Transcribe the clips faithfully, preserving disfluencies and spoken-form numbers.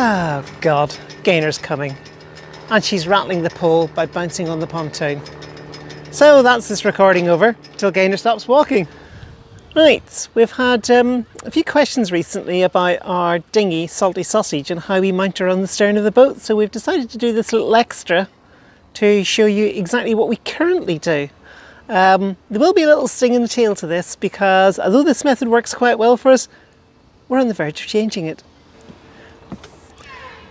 Oh God, Gaynor's coming. And she's rattling the pole by bouncing on the pontoon. So that's this recording over till Gaynor stops walking. Right, we've had um, a few questions recently about our dinghy, Salty Sausage, and how we mount her on the stern of the boat. So we've decided to do this little extra to show you exactly what we currently do. Um, there will be a little sting in the tail to this because although this method works quite well for us, we're on the verge of changing it.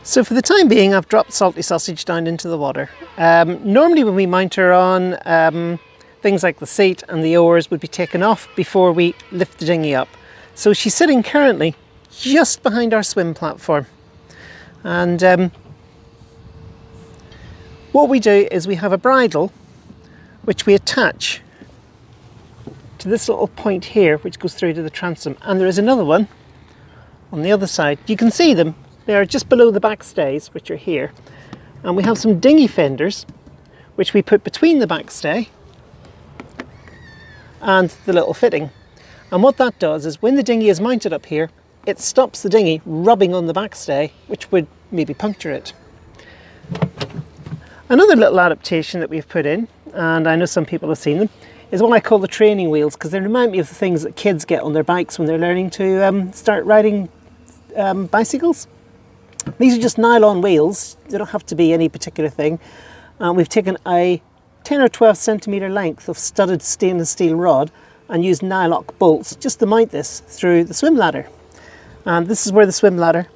So for the time being, I've dropped Salty Sausage down into the water. Um, normally when we mount her on, um, things like the seat and the oars would be taken off before we lift the dinghy up. So she's sitting currently just behind our swim platform. And um, what we do is we have a bridle which we attach to this little point here, which goes through to the transom. And there is another one on the other side. You can see them. They are just below the back stays, which are here. And we have some dinghy fenders, which we put between the back stay and the little fitting. And what that does is when the dinghy is mounted up here, it stops the dinghy rubbing on the back stay, which would maybe puncture it. Another little adaptation that we've put in, and I know some people have seen them, is what I call the training wheels, because they remind me of the things that kids get on their bikes when they're learning to um, start riding um, bicycles. These are just nylon wheels, they don't have to be any particular thing. And um, we've taken a ten or twelve centimetre length of studded stainless steel rod and used nylock bolts just to mount this through the swim ladder. And this is where the swim ladder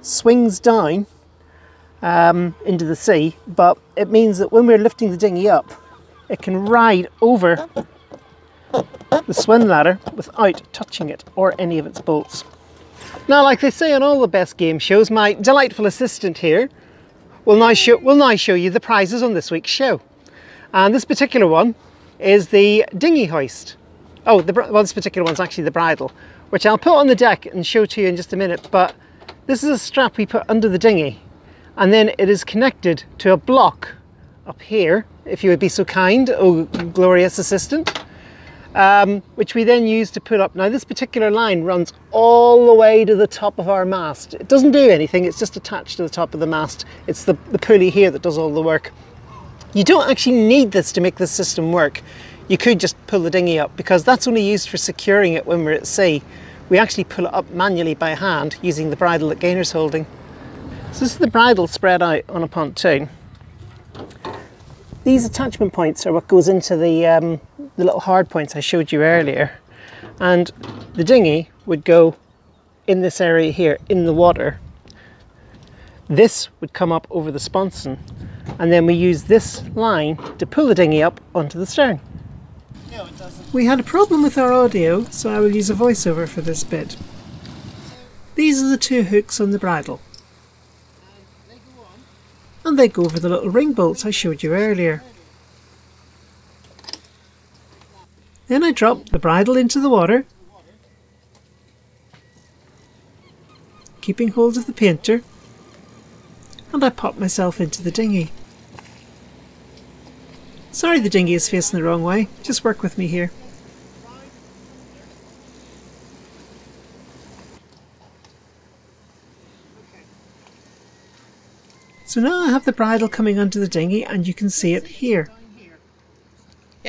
swings down um, into the sea, but it means that when we're lifting the dinghy up, it can ride over the swim ladder without touching it or any of its bolts. Now, like they say on all the best game shows, my delightful assistant here will now show, will now show you the prizes on this week's show. And this particular one is the dinghy hoist. Oh, the, well, this particular one's actually the bridle, which I'll put on the deck and show to you in just a minute. But this is a strap we put under the dinghy, and then it is connected to a block up here, if you would be so kind, oh glorious assistant, um, which we then use to put up. Now, this particular line runs all the way to the top of our mast. It doesn't do anything, it's just attached to the top of the mast. It's the, the pulley here that does all the work. You don't actually need this to make this system work. You could just pull the dinghy up, because that's only used for securing it when we're at sea. We actually pull it up manually by hand using the bridle that Gaynor's holding. So this is the bridle spread out on a pontoon. These attachment points are what goes into the, um, the little hard points I showed you earlier. And the dinghy would go in this area here, in the water. This would come up over the sponson. And then we use this line to pull the dinghy up onto the stern. No, it doesn't. We had a problem with our audio, so I will use a voiceover for this bit. These are the two hooks on the bridle. And they go on. And they go over the little ring bolts I showed you earlier. Then I drop the bridle into the water, keeping hold of the painter, and I pop myself into the dinghy. Sorry the dinghy is facing the wrong way, just work with me here. So now I have the bridle coming onto the dinghy, and you can see it here.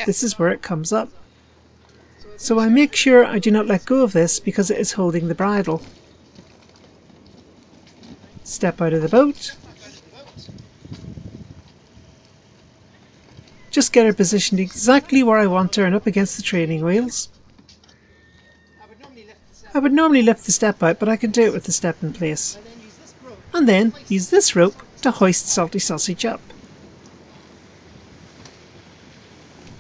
This is where it comes up. So I make sure I do not let go of this because it is holding the bridle. Step out of the boat. Just get her positioned exactly where I want her and up against the training wheels. I would normally lift the step out, but I can do it with the step in place. And then use this rope to hoist Salty Sausage up.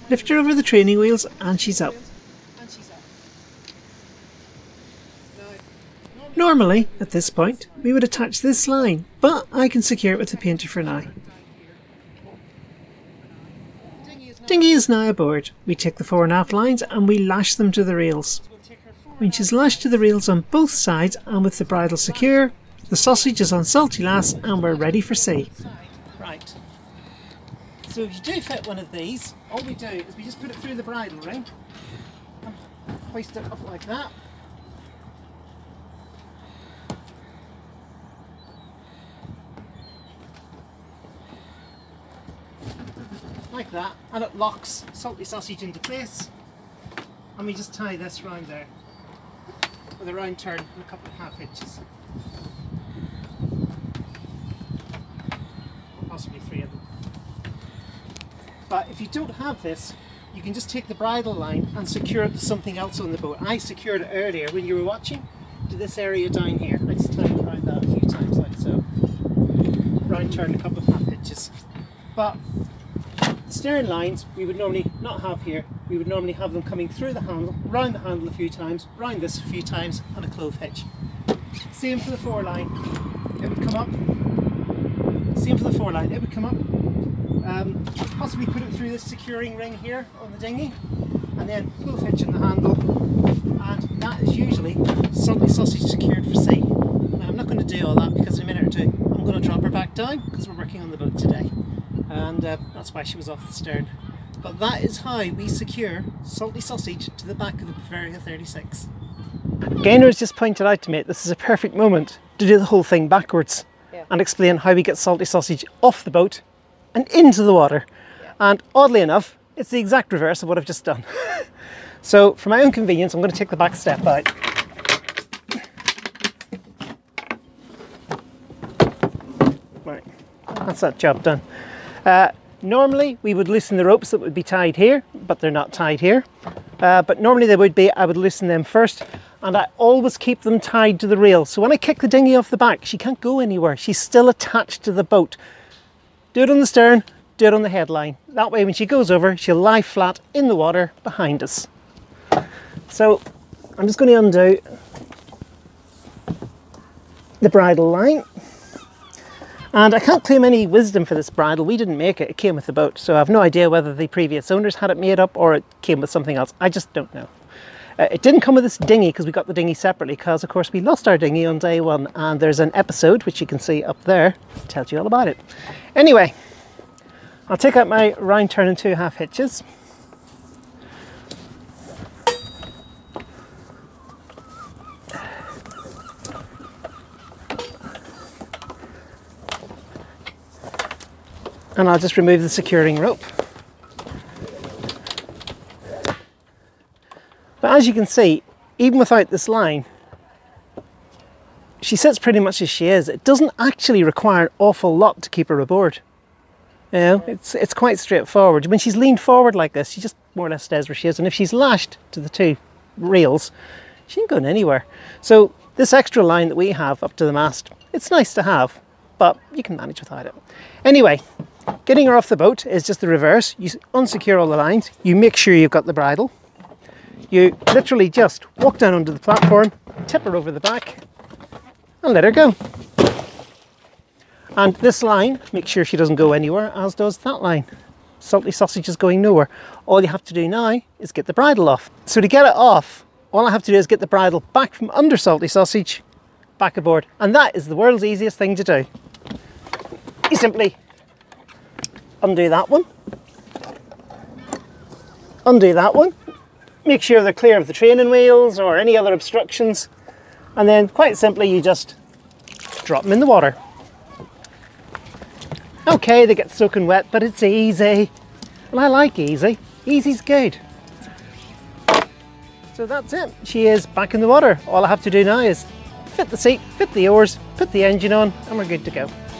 Lift her over the training wheels and she's up. Normally, at this point, we would attach this line, but I can secure it with the painter for now. Dinghy is now aboard. We take the fore and aft lines and we lash them to the rails. When she's lashed to the rails on both sides and with the bridle secure, the sausage is on Salty Lass and we're ready for sea. Right. So if you do fit one of these, all we do is we just put it through the bridle ring and hoist it up like that. like that, and it locks Salty Sausage into place. And we just tie this round there with a round turn and a couple of half hitches. Possibly three of them. But if you don't have this, you can just take the bridle line and secure it to something else on the boat. I secured it earlier when you were watching to this area down here. I just tied it around that a few times like so. Round turn, a couple of half hitches. But the stern lines we would normally not have here. We would normally have them coming through the handle, round the handle a few times, round this a few times, and a clove hitch. Same for the foreline. It would come up. Same for the foreline. It would come up. Um, possibly put it through this securing ring here on the dinghy, and then clove hitch in the handle, and that is usually Salty Sausage secured for sea. Now I'm not going to do all that because in a minute or two I'm going to drop her back down because we're working on the boat today, and uh, that's why she was off the stern. But that is how we secure Salty Sausage to the back of the Bavaria thirty-six. Gaynor has just pointed out to me this is a perfect moment to do the whole thing backwards, yeah, and explain how we get Salty Sausage off the boat and into the water. Yeah. And oddly enough, it's the exact reverse of what I've just done. So for my own convenience, I'm going to take the back step out. Right, that's that job done. Uh, normally we would loosen the ropes that would be tied here, but they're not tied here. Uh, but normally they would be, I would loosen them first, and I always keep them tied to the rail. So when I kick the dinghy off the back, she can't go anywhere. She's still attached to the boat. Do it on the stern, do it on the headline. That way when she goes over, she'll lie flat in the water behind us. So I'm just going to undo the bridle line. And I can't claim any wisdom for this bridle. We didn't make it, it came with the boat. So I have no idea whether the previous owners had it made up or it came with something else. I just don't know. Uh, it didn't come with this dinghy because we got the dinghy separately because of course we lost our dinghy on day one, and there's an episode which you can see up there that tells you all about it. Anyway, I'll take out my round turn and two half hitches. And I'll just remove the securing rope. But as you can see, even without this line, she sits pretty much as she is. It doesn't actually require an awful lot to keep her aboard. You know, it's, it's quite straightforward. When she's leaned forward like this, she just more or less stays where she is. And if she's lashed to the two rails, she ain't going anywhere. So this extra line that we have up to the mast, it's nice to have, but you can manage without it. Anyway, getting her off the boat is just the reverse. You unsecure all the lines. You make sure you've got the bridle. You literally just walk down onto the platform, tip her over the back, and let her go. And this line, make sure she doesn't go anywhere, as does that line. Salty Sausage is going nowhere. All you have to do now is get the bridle off. So to get it off, all I have to do is get the bridle back from under Salty Sausage, back aboard. And that is the world's easiest thing to do. You simply undo that one, undo that one, make sure they're clear of the training wheels or any other obstructions, and then quite simply you just drop them in the water. Okay, they get soaking wet, but it's easy, and I like easy. Easy's good. So that's it, she is back in the water. All I have to do now is fit the seat, fit the oars, put the engine on, and we're good to go.